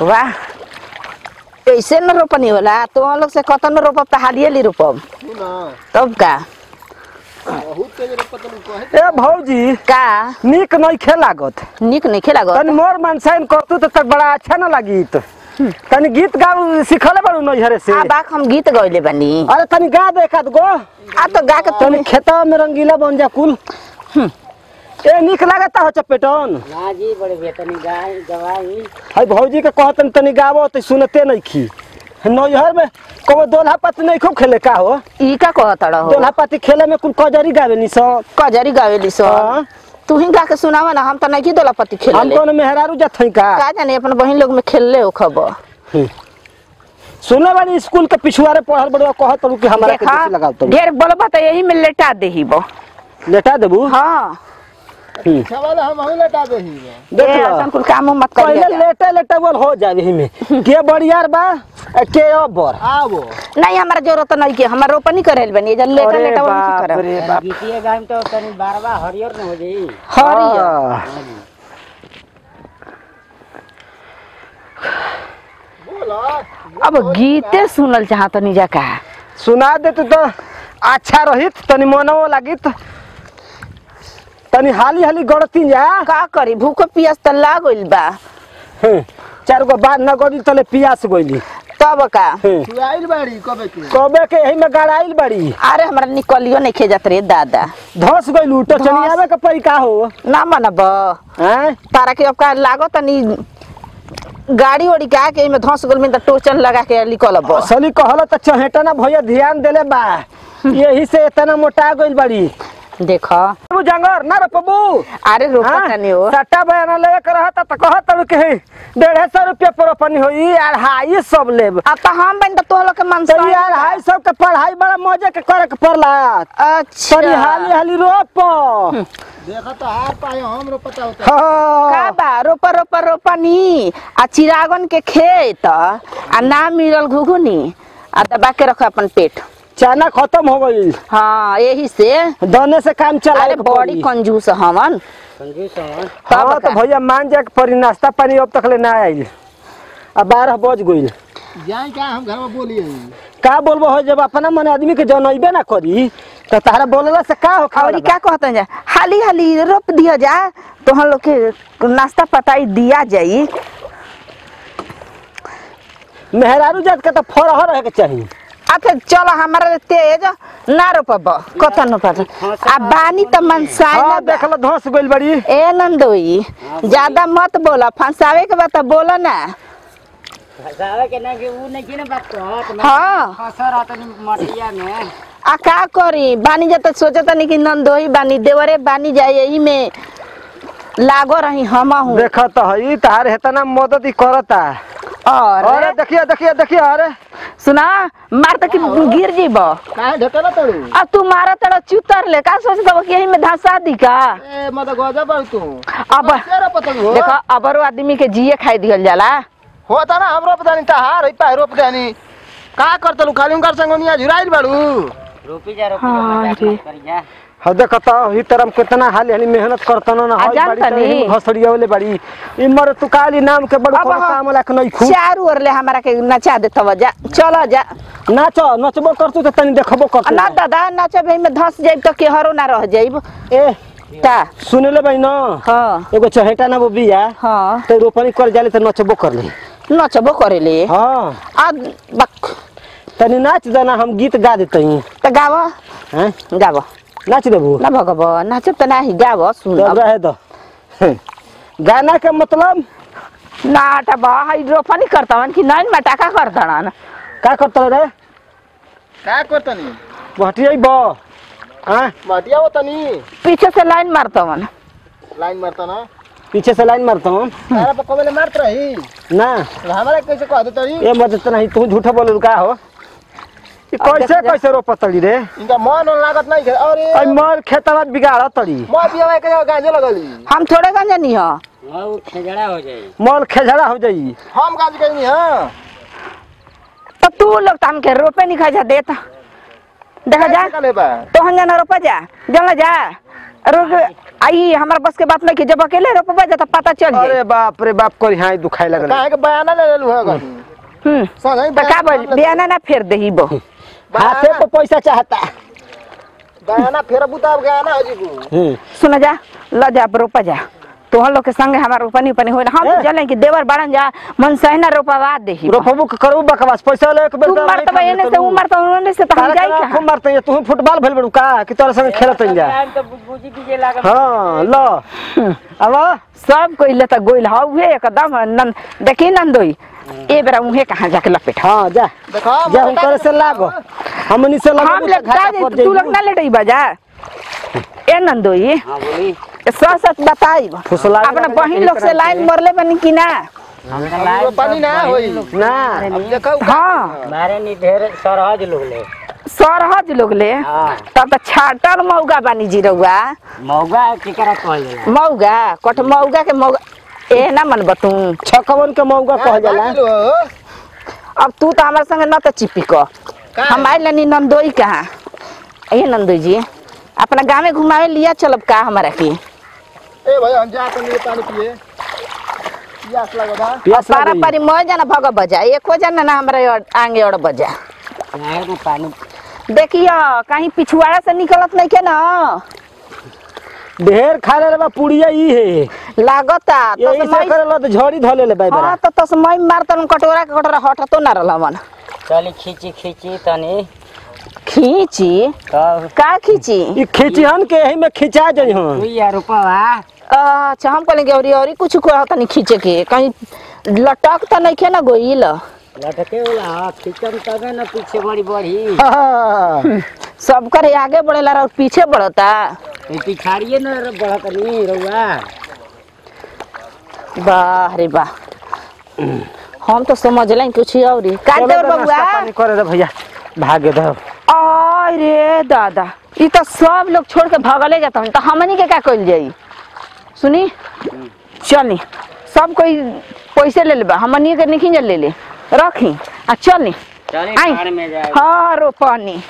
Wah, कैसे न रोपनी होला तुम लोग से कतन रोपब त हालिए ली रोपब न तब का बहुत तेज रोपत न कहे ए भौजी का निक नै खे लागत निक नै खे लागत तन मोर मनसाइन करतु त तक बड़ा अच्छा न लागित तन गीत गाउ सिखले बडू नै हरे से आ बाक हम गीत गइले बनी अरे तन गा दे एकाद गो आ त गा के तन खेता में रंगीला बन जा कुल ए निक लागत हो चपेटन ना जी बड़े बेतनी गाय गवाई हई भौजी के कहतन तनी गावो त सुनते नै खी नोहर में को दोलहा पति नै खूब खेले का हो ई का कहतड़ हो दोलहा पति खेले में कुल कजरी गावे निसो कजरी गावे लिसो तू ही गा के सुनावा ना हम त नै की दोलहा पति खेले हम कोन मेहरारू जथई का जाने अपन बहिन लोग में खेलले हो खबर सुनले वाली स्कूल के पिछुआरे पहर बड़वा कहतड़ू कि हमरा के कैसे लगाव त ढेर बोलबा त यही में लेटा देहिबो लेटा देबू हां सवाल हम हूं लेटा देही देखो असन कुल काम मत करिए पहले लेटे लेटे बोल हो जावे ही में के बड़ियार बा के अबर आवो नहीं हमरा जरूरत नहीं के हमरा रोपनी करेल बनी जन लेटा लेटा बोल की करे अरे बाप बीतीय गाम तो तनी बारवा हरियर न हो जाई हरियर बोला अब गीते सुनल चाहत नहीं जा का सुना दे तो अच्छा रहित तनी मनो लागित तनी हाली हाली गड़ती जा का करी भूख पियास त लागइल बा चार गो बात न गड़ी तले पियास गइली तब का सुआइल बाड़ी कबे के एही में गड़ाइल बाड़ी अरे हमरा निकलियो नै खे जात रे दादा धस गइल उठ चली आवे के परी का हो ना मनब हैं तारा के अब का लागो तनी गाड़ी ओड़ी का के एही में धस गइल में त टोचन लगा के निकलब असली कहल त चहेटा ना भइया ध्यान देले बा यही से इतना मोटा गइल बाड़ी देखो बाबू जंगर ना रपबू अरे रोपा तनी हो सट्टा बयाना लेवे कर रहत त कहत रु के 150 रुपया पर पनी होई यार हाई सब लेब आ त हम बन त तोलो के मन से यार हाई सब के पढ़ाई बड़ा मजे के करे के परला अच्छा सरी हाली हाली रोप देखा त हार पाए हम रोपता होता का बा रोपा रोपा रोपानी आ चिरागन के खेत आ ना मिलल घुघुनी आ दबा के रख अपन पेट चाना खत्म हो गई हां यही से दोने से काम चला अरे बड़ी कंजूस हवन हां तो भैया मान जा पर नाश्ता पानी अब तक ले ना आइल अब 12 बज गइल जाई का हम घर में बोलिए का बोलबो हो जब अपना मन आदमी के जनइबे ना करी त तारा बोलला से का हो खौरी का कहतन जा हाली हाली रोप दिया जा तो हम लोग के नाश्ता पताई दिया जाई मेहरारू जात के त फरहर रहे के चाहिए अच्छा चलो हमारे तेज ना रोपब कतन पर आ बानी त मनसाई ना देखला धस गइल बड़ी ए नंदोई ज्यादा मत बोला फंसावे के बात बोला ना फंसावे के ना के उ नहीं के ना बात हां फसा रात में मटिया में आ का करी बानी जत सोचत नहीं कि नंदोई बानी देवरे बानी जाई यही में लागो रही हम हूं देखत हई तार हेतना मदद करता अरे देखिए देखिए देखिए अरे सुना मारत कि गिर जीबो का ढकला तड़ू अब तू मारा तड़ा चुतर ले का सोचबो कि यही में धसा दी का ए मत गजब तू अब देखो अबरो आदमी के जिए खाई दियल जाला होता ना हमरो पता नहीं तहार है पैरो पता नहीं का करतलू खाली उनकर संगनिया झुराइल बाड़ू रोपी जा रोपी जा कर जा ह देखत ही तरम कितना हाली हाली मेहनत करतन ना हई बड़ी घसड़िया वाले बड़ी इमर तू काली नाम के बड़ को काम लाख नहीं खूब चार ओर ले हमरा के नचा देत व जा चलो जा नाचो नचबो करतू त तनी देखबो करतू ना दादा नाचबे में धस जाई त केहरो ना रह जाईब ए ता सुनले भाई ना हां एगो चहेटा ना वो बिया हां त रोपनी कर जाले त नचबो करले हां आ तनी नाच देना हम गीत गा देतई त गावा हैं गावा नाच देबू ना भगब नाचब त नाही गाब सुन अब रहे दो गाना के मतलब नाटा बा हाइड्रोफनी करतवन कि नैन मटाका करतन का करत रे का करतनी बटियाई ब हां बटिया होतनी पीछे से लाइन मारतवन लाइन मारतन पीछे से लाइन मारतवन अरे बकबले मारत रही ना हमरा कैसे कहत तरी ए मत त नहीं तू झूठा बोलल का हो कैसे कैसे रोपतली रे इनका मन लागत नहीं अरे आई मर खेतवा बिगाड़तली म बियावे के गांजे लगली हम थोड़े गांजे नहीं ह हां खेजड़ा हो जाई मन खेजड़ा हो जाई हम गांजे के नहीं ह त तू लोग तम के रोपे नहीं खा जा देता देखा जा तो हम ना रोपा जा जला जा आई हमारे बस के बात नहीं कि जब अकेले रोपबा त पता चल जाए। अरे बाप रे बाप कोरी हाय दुखाई लागल काहे के बयाना ले लेलु है ग सही का बयाना ना फेर देही बो हाथे पे पैसा चाहता बयाना फेरबू तब गया ना जी को सुन जा ल जा रोपा जा तोहन लोग के संगे हमार रोपनी पनी होइल हम चले कि देवर बारन जा मन सहना रोपावा देही रोपबू करबू बकवास पैसा ले एक बेर तुम मरत एने से उमर त ओने से त हम जाई का हम मरत ये तू फुटबॉल भेल बड़ू का कि तोरा संगे खेलत जा टाइम त बुझी दीजे लागल हां ल अब सब कोई ले त गोइल हवे एकदम नन देखी नंदोई ए बेरा उहे कहां जाके लपेट हां जा देखाओ जा उनकर से लागो हमनी से लागो हम तू लग ना लेटई बाजा ए नंदोई हां बोली सच सच बताई अपना बहिन लोग से लाइन मरले बनी कि ना पानी ना होई ना देखौ हां मारे नि ढेर सरहज लोग ले हां तब त छाटल मौगा बनी जी रउआ मौगा केकरा कहल जाला मौगा कठ मौगा के मौगा ए ना मन बतू छकवन के मौगा कहल जाला अब तू त हमरा संगे ना त चिपक हम आइल नि नंदोई कहां ए नंदोई जी अपना गांव में घुमावे लिया चलब का हमरा के ए भाई हम जात नहीं पानी पिए प्यास लगदा प्यास सारा पानी मय जाना भग बजा एको जाना ना हमरा आंगे और बजा यार को पानी देखियो कहीं पिछुआड़ा से निकलत नहीं के ना ढेर खा लेबा पुड़िया ई है लागता तो समय करला तो झड़ी धले ले भाई हां तो समय मारतन कटोरा के कटोरा हटतो ना रहलन चली खींची तनी खींची का खींची ई खींची हन के एही में खिचा जई हन ई यार उपवा अच्छा हम कहले गौरी औरी कुछ को तनी खींचे के कहीं लटक त नहीं के ना गोइल लटके होला खिचन तबे ना पीछे बड़ी सब करे आगे बढ़ेला और पीछे बढ़ता ई पिछाड़िए ना बढ़त नहीं रउआ वाह रे वाह हम तो समझलन कुछ औरी काट दे बबुआ पानी करे रे भैया भागे दो अरे दादा ई तो सब लोग छोड़ के भागले जाता हन त हमनी के का कइल जाई सुनी चलनी सब कोई पैसे ले लेबा हमनी के नहीं ले रखी आ चलनी चली घर में जाए हां रोपनी।